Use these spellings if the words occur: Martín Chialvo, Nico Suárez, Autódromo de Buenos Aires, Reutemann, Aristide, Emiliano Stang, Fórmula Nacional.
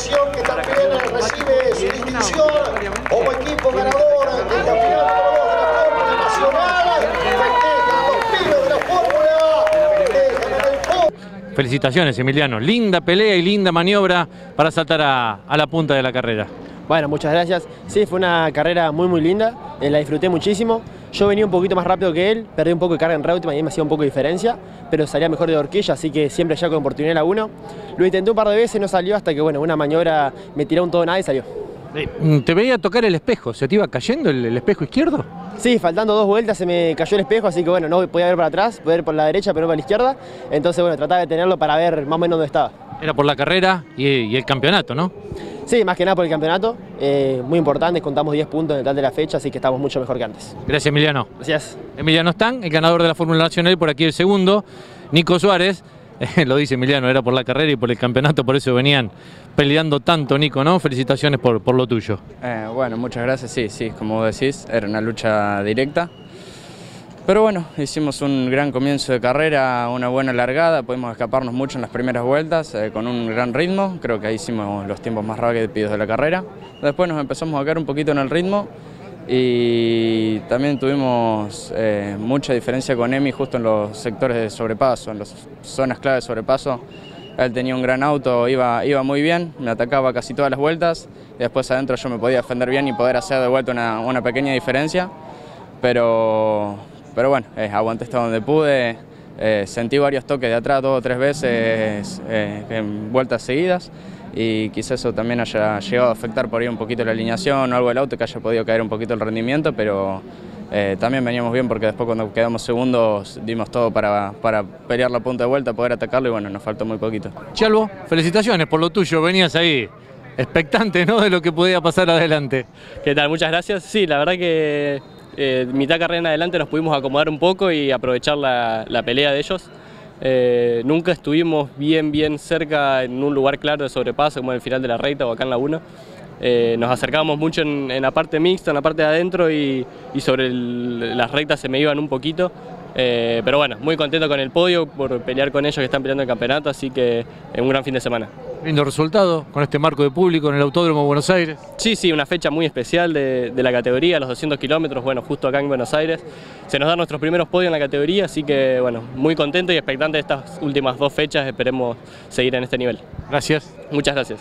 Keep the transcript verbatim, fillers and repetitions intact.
Nación, que también recibe su distinción como equipo ganador del campeonato de la Fórmula Nacional. Festeja los pibes de la Fórmula. Felicitaciones, Emiliano. Linda pelea y linda maniobra para saltar a, a la punta de la carrera. Bueno, muchas gracias. Sí, fue una carrera muy muy linda, eh, la disfruté muchísimo. Yo venía un poquito más rápido que él, perdí un poco de carga en Reutemann y me hacía un poco de diferencia, pero salía mejor de horquilla, así que siempre ya con oportunidad la uno. Lo intenté un par de veces, no salió hasta que, bueno, una maniobra me tiró un todo nada y salió. ¿Te veía tocar el espejo? ¿Se te iba cayendo el, el espejo izquierdo? Sí, faltando dos vueltas se me cayó el espejo, así que bueno, no podía ver para atrás, podía ver por la derecha, pero no para la izquierda. Entonces, bueno, trataba de tenerlo para ver más o menos dónde estaba. Era por la carrera y, y el campeonato, ¿no? Sí, más que nada por el campeonato, eh, muy importante, contamos diez puntos en el total de la fecha, así que estamos mucho mejor que antes. Gracias, Emiliano. Gracias. Emiliano Stang, el ganador de la Fórmula Nacional, por aquí el segundo. Nico Suárez, eh, lo dice Emiliano, era por la carrera y por el campeonato, por eso venían peleando tanto, Nico, ¿no? Felicitaciones por, por lo tuyo. Eh, bueno, muchas gracias, sí, sí, como decís, era una lucha directa. Pero bueno, hicimos un gran comienzo de carrera, una buena largada, pudimos escaparnos mucho en las primeras vueltas, eh, con un gran ritmo, creo que ahí hicimos los tiempos más rápidos de la carrera. Después nos empezamos a caer un poquito en el ritmo y también tuvimos eh, mucha diferencia con Emi justo en los sectores de sobrepaso, en las zonas clave de sobrepaso. Él tenía un gran auto, iba, iba muy bien, me atacaba casi todas las vueltas, y después adentro yo me podía defender bien y poder hacer de vuelta una, una pequeña diferencia, pero... Pero bueno, eh, aguanté hasta donde pude, eh, sentí varios toques de atrás dos o tres veces eh, en vueltas seguidas y quizás eso también haya llegado a afectar por ahí un poquito la alineación o algo del auto que haya podido caer un poquito el rendimiento, pero eh, también veníamos bien porque después cuando quedamos segundos dimos todo para, para pelear la punta de vuelta, poder atacarlo y bueno, nos faltó muy poquito. Chialvo, felicitaciones por lo tuyo, venías ahí expectante, ¿no?, de lo que podía pasar adelante. ¿Qué tal? Muchas gracias. Sí, la verdad que... Eh, mitad carrera en adelante nos pudimos acomodar un poco y aprovechar la, la pelea de ellos. Eh, nunca estuvimos bien bien cerca en un lugar claro de sobrepaso como en el final de la recta o acá en la una. Eh, nos acercábamos mucho en, en la parte mixta, en la parte de adentro y, y sobre el, las rectas se me iban un poquito. Eh, pero bueno, muy contento con el podio por pelear con ellos que están peleando el campeonato, así que eh, un gran fin de semana. Lindo resultado con este marco de público en el Autódromo de Buenos Aires. Sí, sí, una fecha muy especial de, de la categoría, los doscientos kilómetros, bueno, justo acá en Buenos Aires. Se nos dan nuestros primeros podios en la categoría, así que, bueno, muy contento y expectante de estas últimas dos fechas, esperemos seguir en este nivel. Gracias. Muchas gracias.